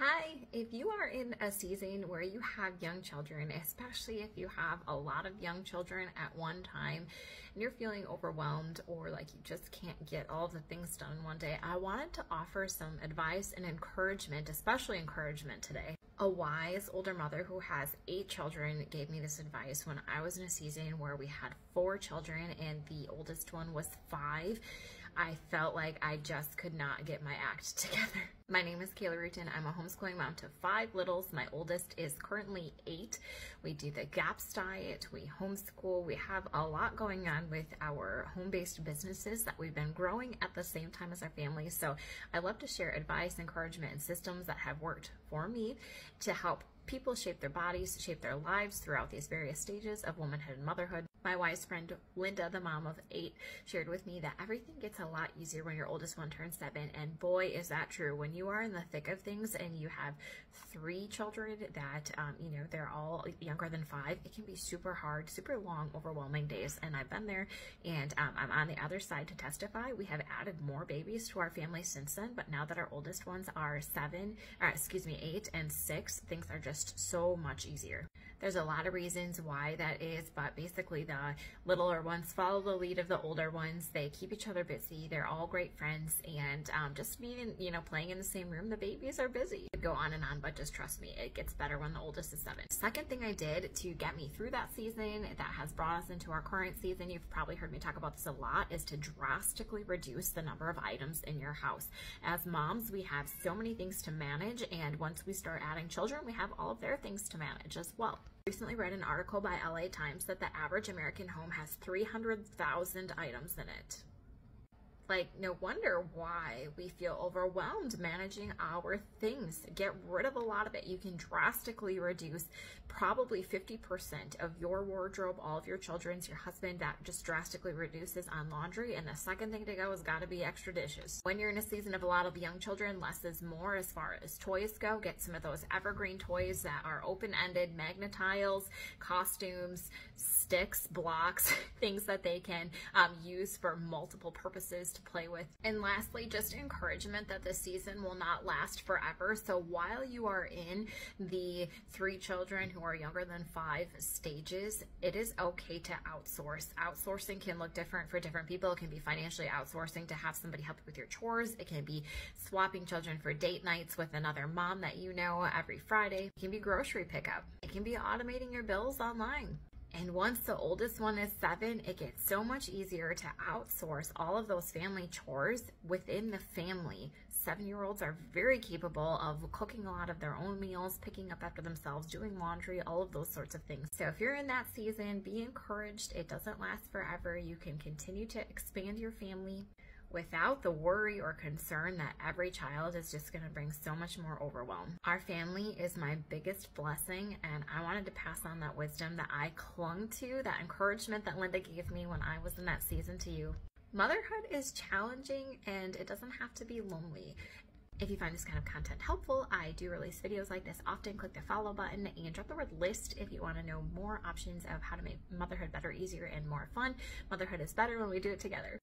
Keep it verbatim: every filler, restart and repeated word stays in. Hi, if you are in a season where you have young children, especially if you have a lot of young children at one time and you're feeling overwhelmed or like you just can't get all the things done in one day, I wanted to offer some advice and encouragement, especially encouragement today. A wise older mother who has eight children gave me this advice when I was in a season where we had four children and the oldest one was five. I felt like I just could not get my act together. My name is Kayla Ruetten. I'm a homeschooling mom to five littles. My oldest is currently eight. We do the GAPS diet, we homeschool, we have a lot going on with our home-based businesses that we've been growing at the same time as our family. So I love to share advice, encouragement, and systems that have worked for me to help people shape their bodies, shape their lives throughout these various stages of womanhood and motherhood. My wise friend Linda, the mom of eight, shared with me that everything gets a lot easier when your oldest one turns seven, and boy is that true. When you are in the thick of things and you have three children that, um, you know, they're all younger than five, it can be super hard, super long, overwhelming days, and I've been there, and um, I'm on the other side to testify. We have added more babies to our family since then, but now that our oldest ones are seven, or excuse me, eight and six, things are just so much easier. There's a lot of reasons why that is, but basically the littler ones follow the lead of the older ones. They keep each other busy. They're all great friends, and um, just being, you know, playing in the same room, the babies are busy. Go on and on, but just trust me, it gets better when the oldest is seven. Second thing I did to get me through that season that has brought us into our current season, you've probably heard me talk about this a lot, is to drastically reduce the number of items in your house. As moms, we have so many things to manage, and once we start adding children, we have all of their things to manage as well. I recently read an article by L A Times that the average American home has three hundred thousand items in it. Like, no wonder why we feel overwhelmed managing our things. Get rid of a lot of it. You can drastically reduce probably fifty percent of your wardrobe, all of your children's, your husband. That just drastically reduces on laundry. And the second thing to go has got to be extra dishes. When you're in a season of a lot of young children, less is more as far as toys go. Get some of those evergreen toys that are open-ended, magnetiles, costumes, sticks, blocks, things that they can um, use for multiple purposes to play with. And lastly, just encouragement that this season will not last forever. So while you are in the three children who are younger than five stages, it is okay to outsource. Outsourcing can look different for different people. It can be financially outsourcing to have somebody help you with your chores. It can be swapping children for date nights with another mom that you know every Friday. It can be grocery pickup. It can be automating your bills online. And once the oldest one is seven, it gets so much easier to outsource all of those family chores within the family. Seven-year-olds are very capable of cooking a lot of their own meals, picking up after themselves, doing laundry, all of those sorts of things. So if you're in that season, be encouraged. It doesn't last forever. You can continue to expand your family without the worry or concern that every child is just going to bring so much more overwhelm. Our family is my biggest blessing, and I wanted to pass on that wisdom that I clung to, that encouragement that Linda gave me when I was in that season to you. Motherhood is challenging, and it doesn't have to be lonely. If you find this kind of content helpful, I do release videos like this often. Click the follow button and drop the word list if you want to know more options of how to make motherhood better, easier, and more fun. Motherhood is better when we do it together.